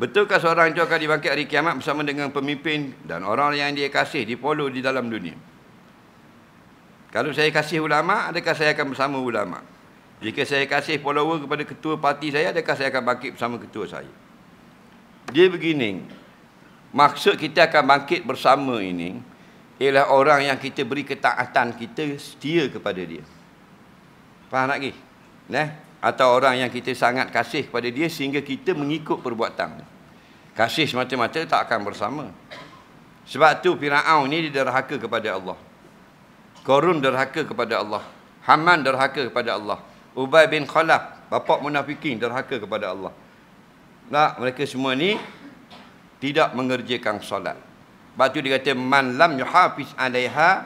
Betulkah seorang itu akan dibangkit hari kiamat bersama dengan pemimpin dan orang yang dia kasih, dipolong di dalam dunia? Kalau saya kasih ulama, adakah saya akan bersama ulama? Jika saya kasih follower kepada ketua parti saya, adakah saya akan bangkit bersama ketua saya? Dia begini, maksud kita akan bangkit bersama ini ialah orang yang kita beri ketaatan kita setia kepada dia. Faham lagi? Atau orang yang kita sangat kasih kepada dia sehingga kita mengikut perbuatan. Kasih semata-mata tak akan bersama. Sebab tu Firaun ni derhaka kepada Allah. Qarun derhaka kepada Allah. Haman derhaka kepada Allah. Ubay bin Khalaf, bapa munafikin, derhaka kepada Allah. Nah, mereka semua ni tidak mengerjakan solat. Sebab tu dia kata man lam yuhafiz 'alaiha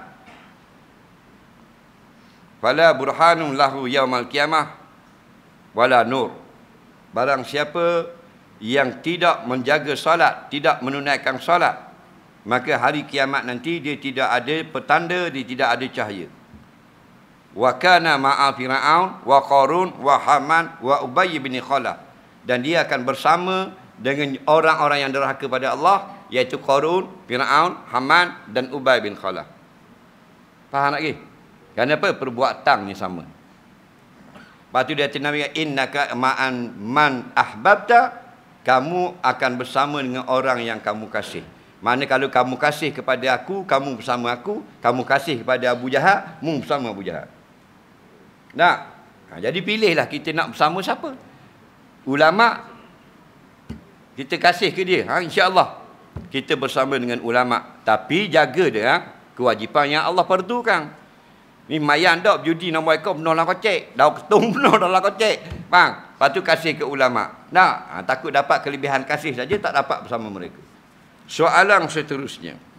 fala burhanun lahu yaumal qiyamah wala nur. Barang siapa yang tidak menjaga salat, tidak menunaikan salat, maka hari kiamat nanti dia tidak ada petanda, dia tidak ada cahaya. Wa kana ma'a Firaun wa Qarun wa Haman wa Ubay bin Khalaf. Dan dia akan bersama dengan orang-orang yang derhaka kepada Allah, iaitu Qarun, Firaun, Haman dan Ubay bin Khalaf. Faham lagi? Kenapa perbuatan ni sama? Lepas tu dia tenangkan innaka ma'an man ahbabta, kamu akan bersama dengan orang yang kamu kasih. Mana kalau kamu kasih kepada aku, kamu bersama aku. Kamu kasih kepada Abu Jahal, mu bersama Abu Jahal. Nah, jadi pilihlah kita nak bersama siapa. Ulama kita kasih ke dia, insya-Allah kita bersama dengan ulama, tapi jaga dia kewajipan yang Allah perdukan. Ni mayan dak judi nombor ekor penuh dalam kocek, dah ketung penuh dalam kocek. Bang, lepas tu kasih ke ulama. Takut dapat kelebihan kasih saja tak dapat bersama mereka. Soalan seterusnya.